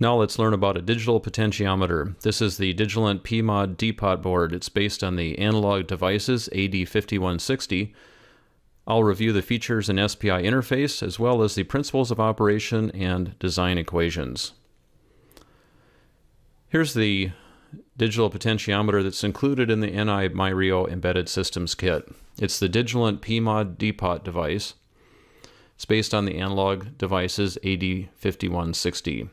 Now let's learn about a digital potentiometer. This is the Digilent PMOD DPOT board. It's based on the Analog Devices AD5160. I'll review the features and SPI interface, as well as the principles of operation and design equations. Here's the digital potentiometer that's included in the NI MyRIO Embedded Systems Kit. It's the Digilent PMOD DPOT device. It's based on the Analog Devices AD5160.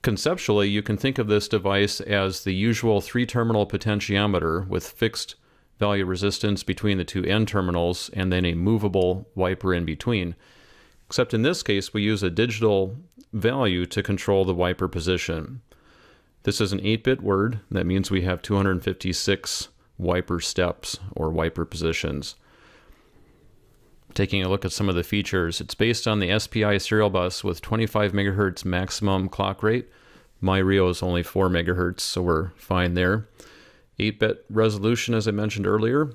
Conceptually, you can think of this device as the usual three-terminal potentiometer with fixed value resistance between the two end terminals and then a movable wiper in between. Except in this case, we use a digital value to control the wiper position. This is an 8-bit word. That means we have 256 wiper steps or wiper positions. Taking a look at some of the features, it's based on the SPI serial bus with 25 megahertz maximum clock rate. MyRIO is only 4 megahertz, so we're fine there. 8-bit resolution, as I mentioned earlier,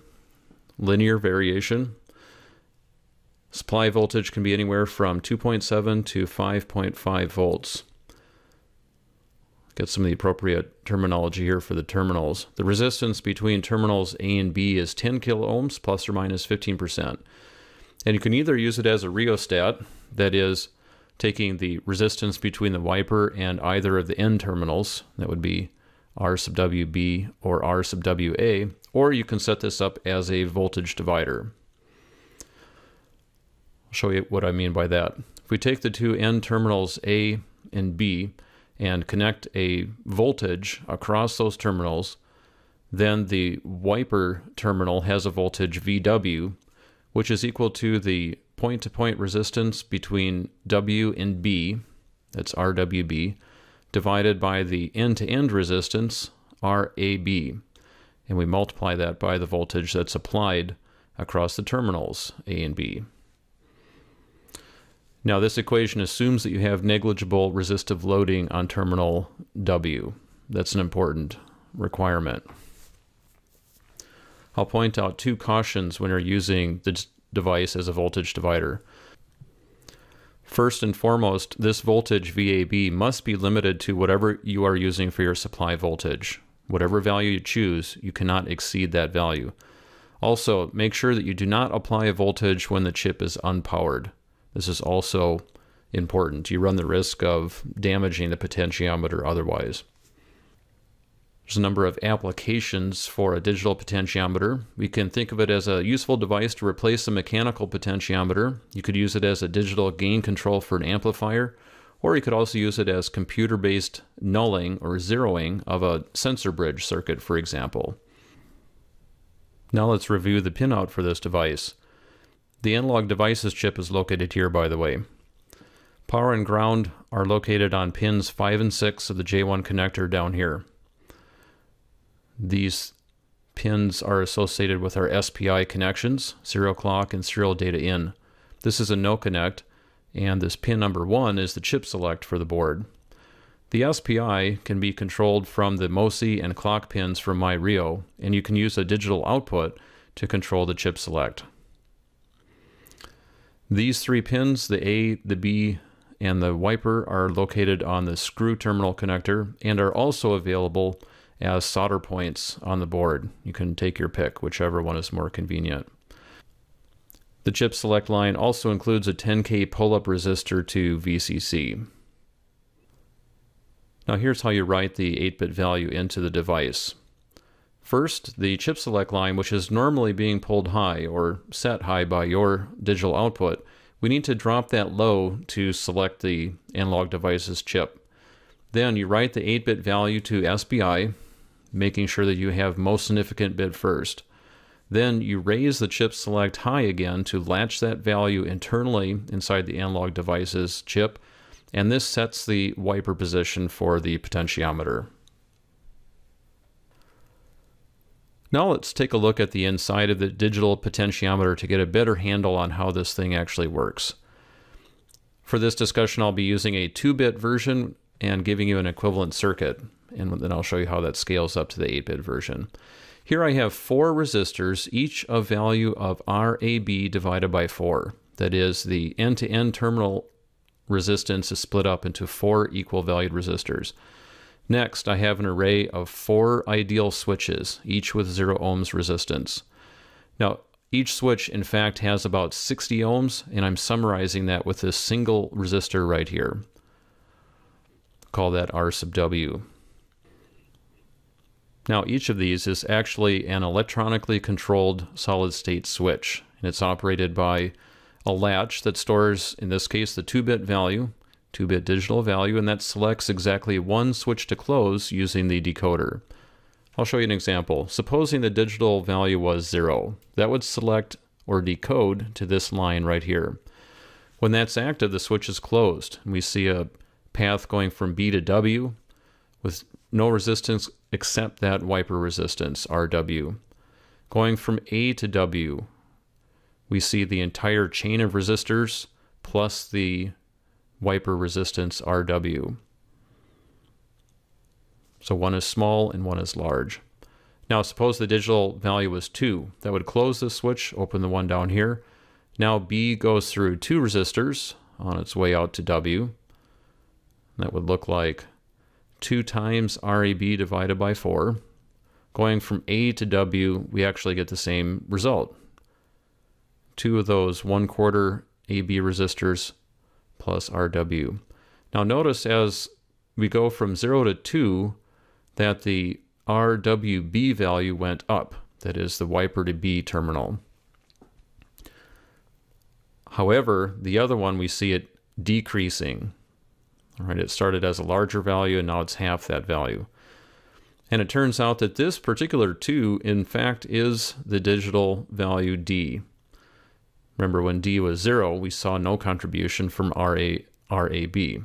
linear variation. Supply voltage can be anywhere from 2.7 to 5.5 volts. Get some of the appropriate terminology here for the terminals. The resistance between terminals A and B is 10 kilo ohms plus or minus 15%. And you can either use it as a rheostat, that is taking the resistance between the wiper and either of the end terminals, that would be R sub WB or R sub WA, or you can set this up as a voltage divider. I'll show you what I mean by that. If we take the two end terminals A and B and connect a voltage across those terminals, then the wiper terminal has a voltage VW, which is equal to the point-to-point resistance between W and B, that's RWB, divided by the end-to-end resistance, RAB. And we multiply that by the voltage that's applied across the terminals, A and B. Now this equation assumes that you have negligible resistive loading on terminal W. That's an important requirement. I'll point out two cautions when you're using the device as a voltage divider. First and foremost, this voltage VAB must be limited to whatever you are using for your supply voltage. Whatever value you choose, you cannot exceed that value. Also, make sure that you do not apply a voltage when the chip is unpowered. This is also important. You run the risk of damaging the potentiometer otherwise. There's a number of applications for a digital potentiometer. We can think of it as a useful device to replace a mechanical potentiometer. You could use it as a digital gain control for an amplifier, or you could also use it as computer-based nulling or zeroing of a sensor bridge circuit, for example. Now let's review the pinout for this device. The Analog Devices chip is located here, by the way. Power and ground are located on pins 5 and 6 of the J1 connector down here. These pins are associated with our SPI connections, serial clock and serial data in. This is a no connect, and this pin number 1 is the chip select for the board. The SPI can be controlled from the MOSI and clock pins from MyRIO, and you can use a digital output to control the chip select. These three pins, the A, the B, and the wiper, are located on the screw terminal connector and are also available as solder points on the board. You can take your pick, whichever one is more convenient. The chip select line also includes a 10K pull-up resistor to VCC. Now here's how you write the 8-bit value into the device. First, the chip select line, which is normally being pulled high or set high by your digital output, we need to drop that low to select the Analog Devices chip. Then you write the 8-bit value to SPI, making sure that you have most significant bit first. Then you raise the chip select high again to latch that value internally inside the Analog Devices chip, and this sets the wiper position for the potentiometer. Now let's take a look at the inside of the digital potentiometer to get a better handle on how this thing actually works. For this discussion, I'll be using a 2-bit version and giving you an equivalent circuit, and then I'll show you how that scales up to the 8-bit version. Here I have 4 resistors, each a value of RAB divided by 4. That is the end-to-end terminal resistance is split up into 4 equal-valued resistors. Next, I have an array of 4 ideal switches, each with 0 ohms resistance. Now, each switch, in fact, has about 60 ohms, and I'm summarizing that with this single resistor right here. Call that R sub W. Now, each of these is actually an electronically controlled solid-state switch, and it's operated by a latch that stores, in this case, the 2-bit value, 2-bit digital value, and that selects exactly one switch to close using the decoder. I'll show you an example. Supposing the digital value was 0, that would select or decode to this line right here. When that's active, the switch is closed, and we see a path going from B to W with no resistance except that wiper resistance, RW. Going from A to W, we see the entire chain of resistors plus the wiper resistance RW. So one is small and one is large. Now suppose the digital value was 2. That would close this switch, open the one down here. Now B goes through 2 resistors on its way out to W. That would look like 2 times REB divided by 4. Going from A to W, we actually get the same result. 2 of those 1/4 AB resistors plus RW. Now notice as we go from 0 to 2 that the RWB value went up, that is the wiper to B terminal. However, the other one we see it decreasing. All right, it started as a larger value and now it's half that value. And it turns out that this particular 2 in fact is the digital value D. Remember when D was 0, we saw no contribution from RAB.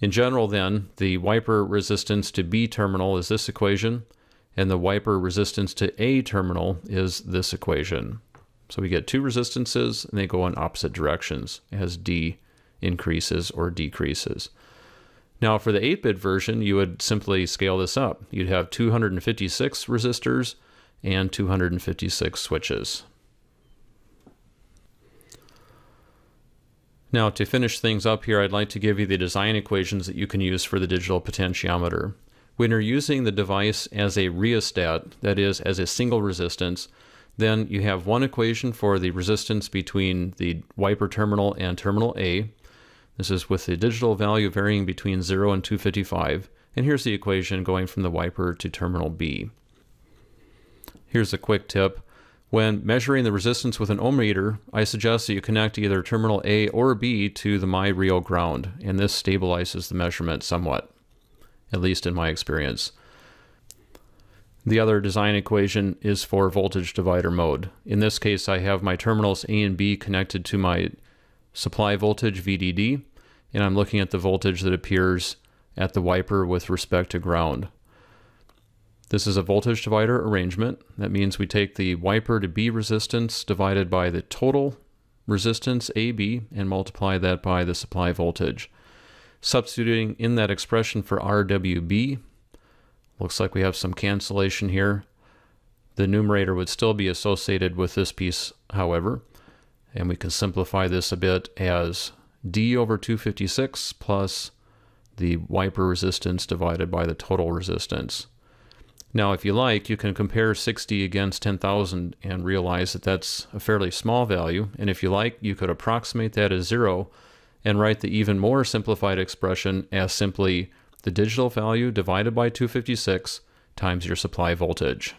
In general then, the wiper resistance to B terminal is this equation, and the wiper resistance to A terminal is this equation. So we get 2 resistances, and they go in opposite directions as D increases or decreases. Now for the 8-bit version, you would simply scale this up. You'd have 256 resistors and 256 switches. Now to finish things up here, I'd like to give you the design equations that you can use for the digital potentiometer. When you're using the device as a rheostat, that is as a single resistance, then you have one equation for the resistance between the wiper terminal and terminal A. This is with the digital value varying between 0 and 255. And here's the equation going from the wiper to terminal B. Here's a quick tip. When measuring the resistance with an ohm meter, I suggest that you connect either terminal A or B to the MyRIO ground, and this stabilizes the measurement somewhat, at least in my experience. The other design equation is for voltage divider mode. In this case, I have my terminals A and B connected to my supply voltage VDD, and I'm looking at the voltage that appears at the wiper with respect to ground. This is a voltage divider arrangement. That means we take the wiper to B resistance divided by the total resistance AB and multiply that by the supply voltage. Substituting in that expression for RWB, looks like we have some cancellation here. The numerator would still be associated with this piece, however, and we can simplify this a bit as D over 256 plus the wiper resistance divided by the total resistance. Now, if you like, you can compare 60 against 10,000 and realize that that's a fairly small value. And if you like, you could approximate that as 0 and write the even more simplified expression as simply the digital value divided by 256 times your supply voltage.